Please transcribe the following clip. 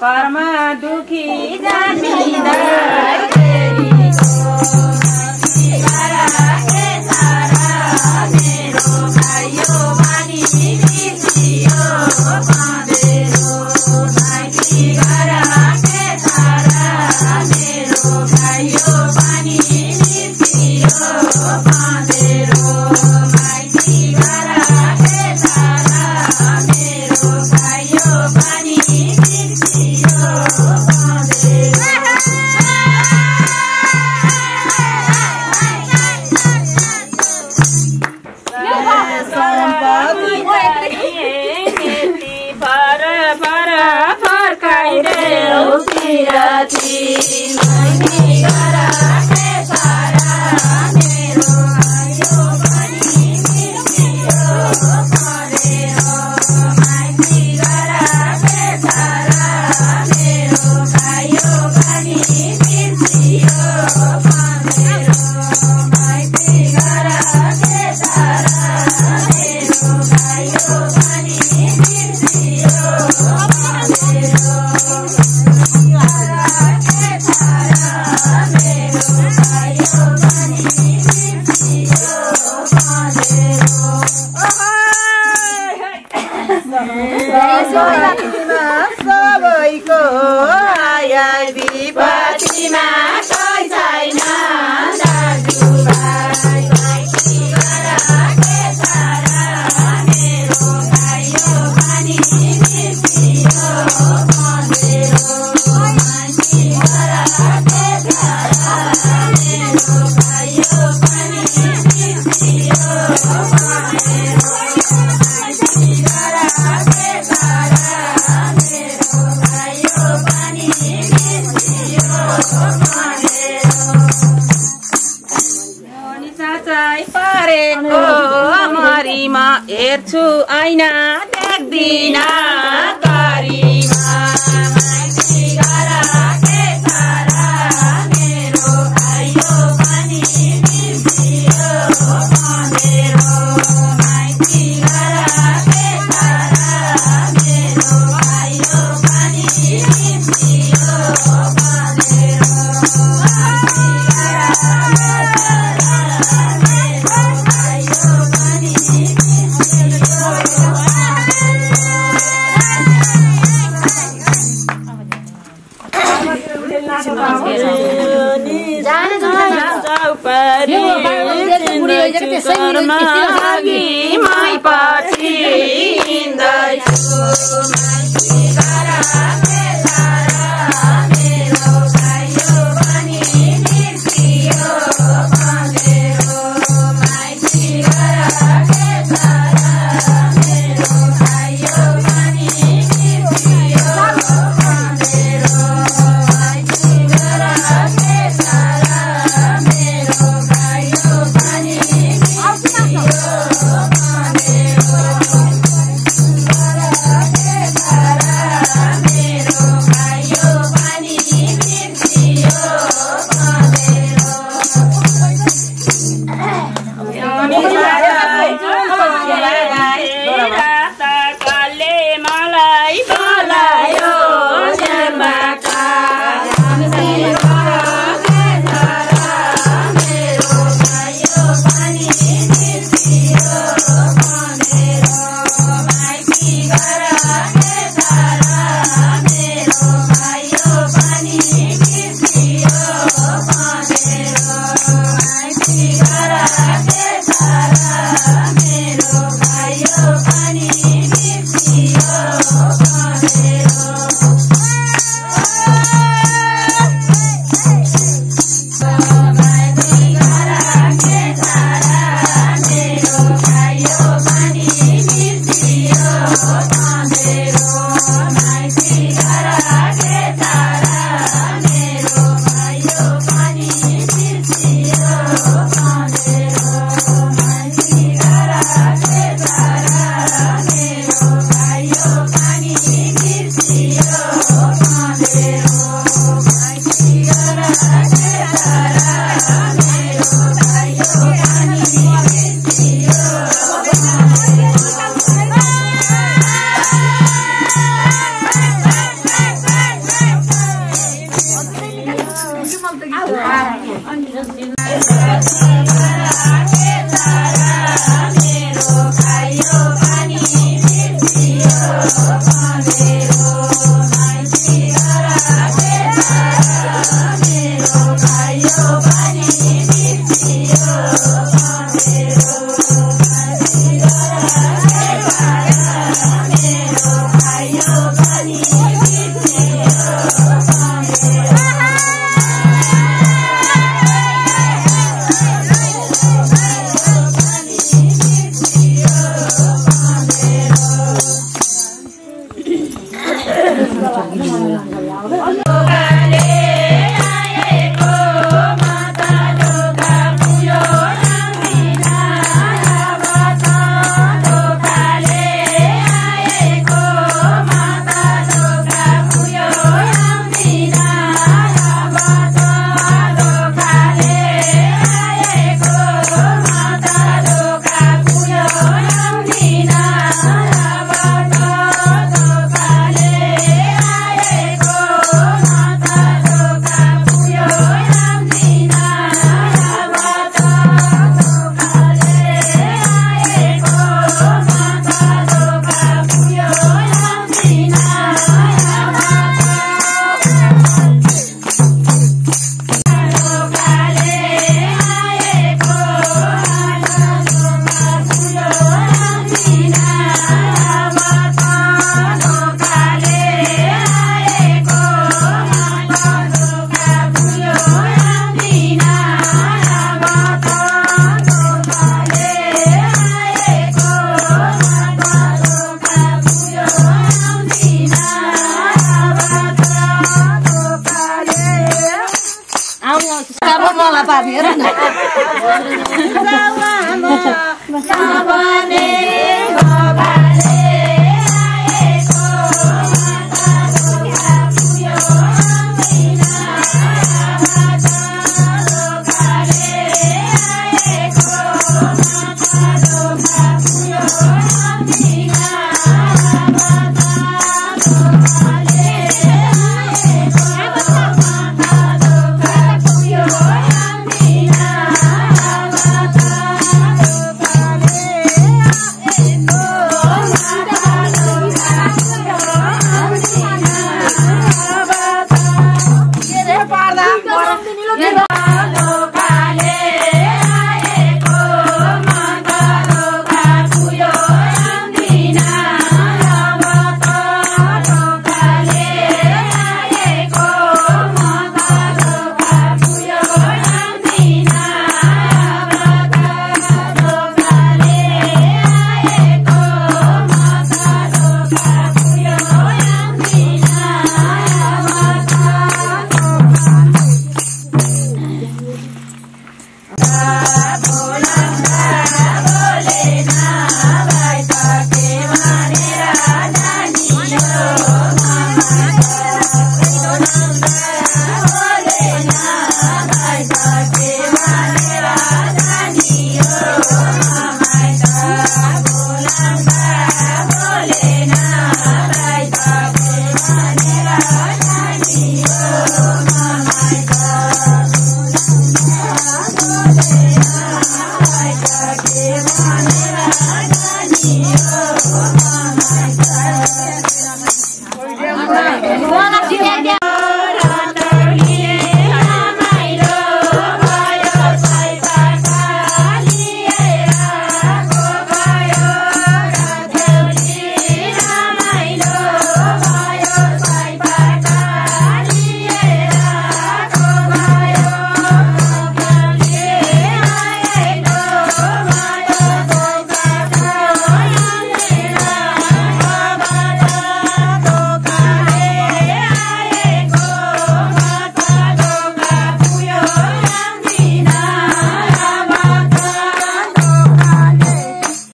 Karma dukhi jani dar teri ko Kamu mau apa biar